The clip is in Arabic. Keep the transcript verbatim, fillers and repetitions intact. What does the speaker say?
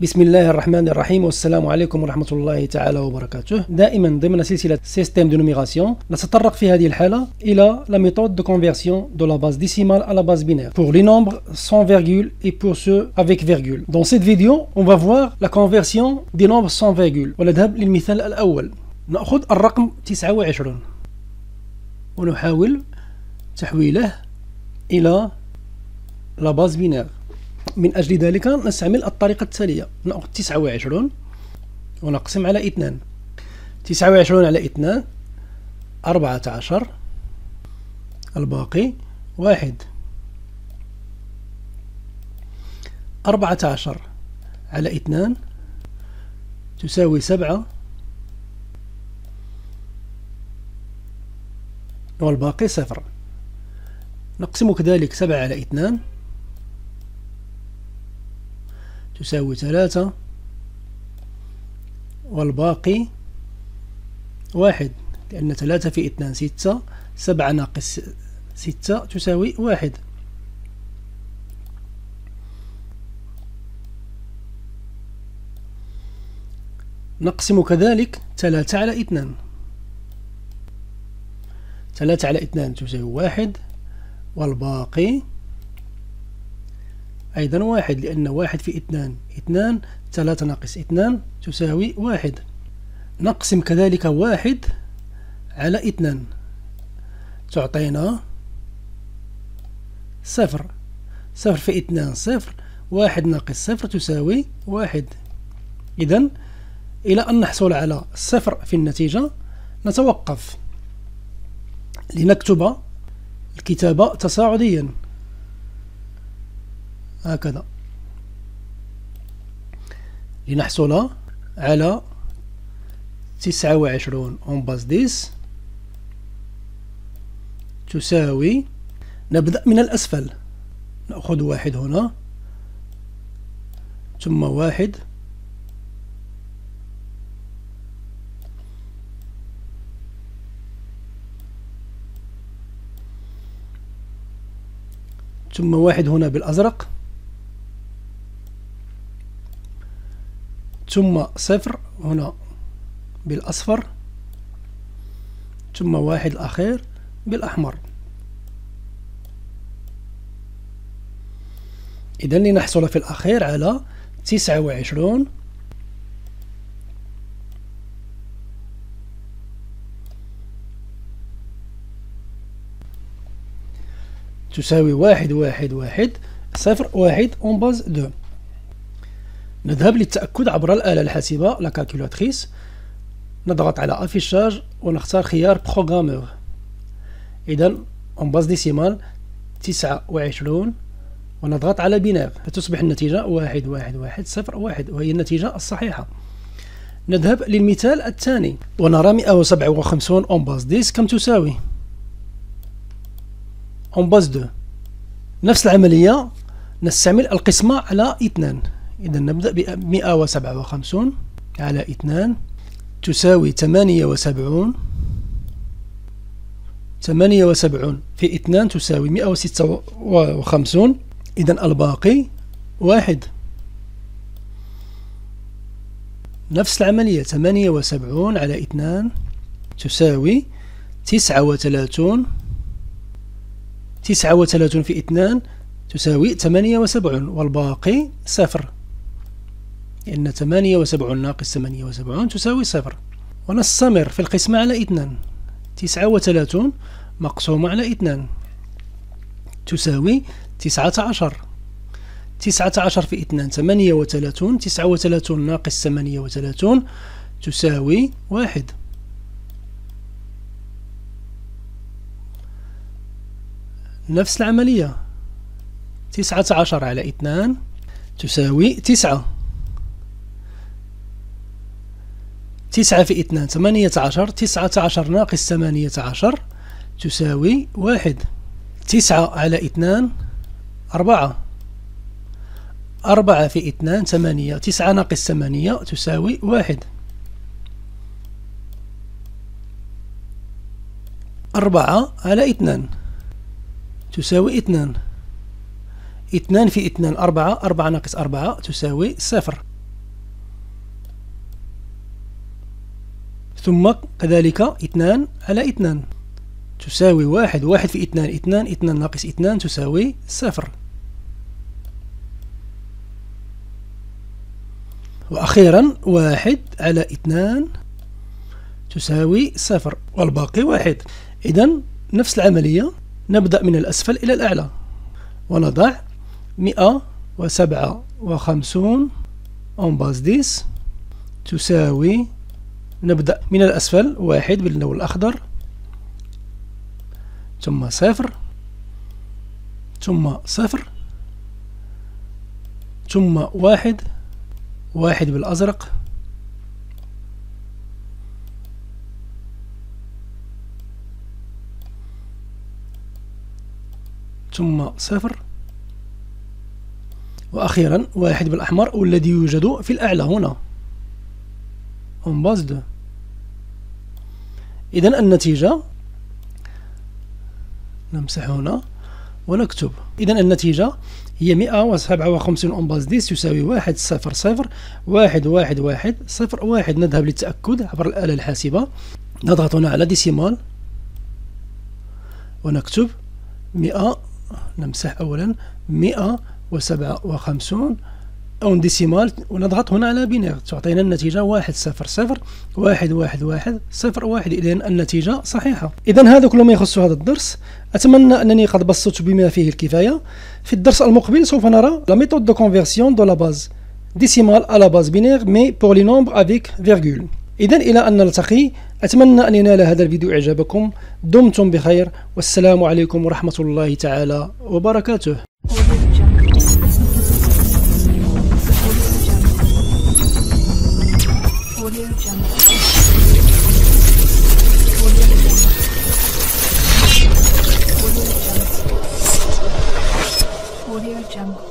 بسم الله الرحمن الرحيم، والسلام عليكم ورحمة الله تعالى وبركاته. دائما ضمن سلسلة سيستم دو نوميراسيون نتطرق في هذه الحالة إلى لا ميثود دو كونفيرسيون دو لا باز ديسيمال على باز بينير pour les nombres sans virgule et pour ceux avec virgule. Dans cette vidéo, on va voir la conversion des nombres sans virgule. ونذهب للمثال الأول. نأخذ الرقم تسعة وعشرين ونحاول تحويله إلى لا باز بينير. من أجل ذلك نستعمل الطريقة التالية. نأخذ تسعة وعشرين ونقسم على اثنان. تسعة وعشرين على اثنان أربعة عشر، الباقي واحد. أربعة عشر على اثنان تساوي سبعة والباقي صفر. نقسم كذلك سبعة على اثنان تساوي ثلاثة والباقي واحد، لأن ثلاثة في اثنان ستة، سبعة ناقص ستة تساوي واحد. نقسم كذلك ثلاثة على اثنان، ثلاثة على اثنان تساوي واحد والباقي أيضا واحد، لأن واحد في اثنان اثنان، ثلاثة ناقص اثنان تساوي واحد. نقسم كذلك واحد على اثنان تعطينا صفر، صفر في اثنان صفر، واحد ناقص صفر تساوي واحد. إذا إلى أن نحصل على صفر في النتيجة نتوقف لنكتب الكتابة تصاعديا هكذا لنحصل على تسعة وعشرون اون باز ديس تساوي. نبدأ من الأسفل، نأخذ واحد هنا ثم واحد ثم واحد هنا بالأزرق، ثم صفر هنا بالأصفر، ثم واحد الأخير بالأحمر. إذا لنحصل في الأخير على تسعة وعشرون تساوي واحد واحد واحد صفر واحد اون باز دو. نذهب للتأكد عبر الآلة الحاسبة لا كالكولاتريس، نضغط على افيشاج ونختار خيار بروغرامور. إذا اون باز ديسيمال تسعة وعشرون ونضغط على بينير فتصبح النتيجة واحد واحد واحد صفر واحد، وهي النتيجة الصحيحة. نذهب للمثال الثاني ونرى مئة وسبعة وخمسون اون باز ديس كم تساوي اون باز دو. نفس العملية نستعمل القسمة على اثنان. إذا نبدأ ب مئة وسبعة وخمسين على اثنان تساوي ثمانية وسبعين، ثمانية وسبعين في اثنان تساوي مئة وستة وخمسين، إذا الباقي واحد. نفس العملية ثمانية وسبعين على اثنان تساوي تسعة وثلاثين، تسعة وثلاثين في اثنان تساوي ثمانية وسبعين والباقي صفر، لأن ثمانية وسبعين ناقص ثمانية وسبعين تساوي صفر. ونستمر في القسمة على اثنان. تسعة وثلاثين مقسومة على اثنان تساوي تسعة عشر، تسعة عشر في اثنان ثمانية وثلاثين، تسعة وثلاثين ناقص ثمانية وثلاثين تساوي واحد. نفس العملية تسعة عشر على اثنان تساوي تسعة، تسعة في اثنان ثمانية عشر، تسعة عشر ناقص ثمانية عشر تساوي واحد. تسعة على اثنان أربعة، أربعة في اثنان ثمانية، تسعة ناقص ثمانية تساوي واحد. أربعة على اثنان تساوي اثنان، اثنان في اثنان أربعة، أربعة ناقص أربعة تساوي صفر. ثم كذلك اثنان على اثنان تساوي واحد، واحد في اثنان اثنان، اثنان ناقص اثنان تساوي صفر. وأخيرا واحد على اثنان تساوي صفر والباقي واحد. إذن نفس العملية، نبدأ من الأسفل إلى الأعلى ونضع مئة وسبعة وخمسون أون باز ديس تساوي، نبدأ من الأسفل واحد باللون الأخضر ثم صفر ثم صفر ثم واحد، واحد بالأزرق ثم صفر، وأخيرا واحد بالأحمر والذي يوجد في الأعلى هنا أون باز دو. إذن النتيجة نمسح هنا ونكتب، إذن النتيجة هي مئة وسبعة وخمسين أون باز ديس يساوي واحد صفر صفر واحد واحد واحد صفر واحد. نذهب للتأكد عبر الآلة الحاسبة، نضغط هنا على ديسيمال ونكتب مئة، نمسح أولا مئة وسبعة وخمسون أون ديسيمال ونضغط هنا على بينير تعطينا النتيجة واحد صفر صفر واحد واحد واحد صفر واحد. إذن النتيجة صحيحة. إذن هذا كل ما يخص هذا الدرس، أتمنى أنني قد بسطت بما فيه الكفاية. في الدرس المقبل سوف نرى la méthode de conversion de la base décimale à la base binaire mais pour les nombres avec virgule. إذن إلى أن نلتقي، أتمنى أن ينال هذا الفيديو إعجابكم. دمتم بخير والسلام عليكم ورحمة الله تعالى وبركاته. Jungle.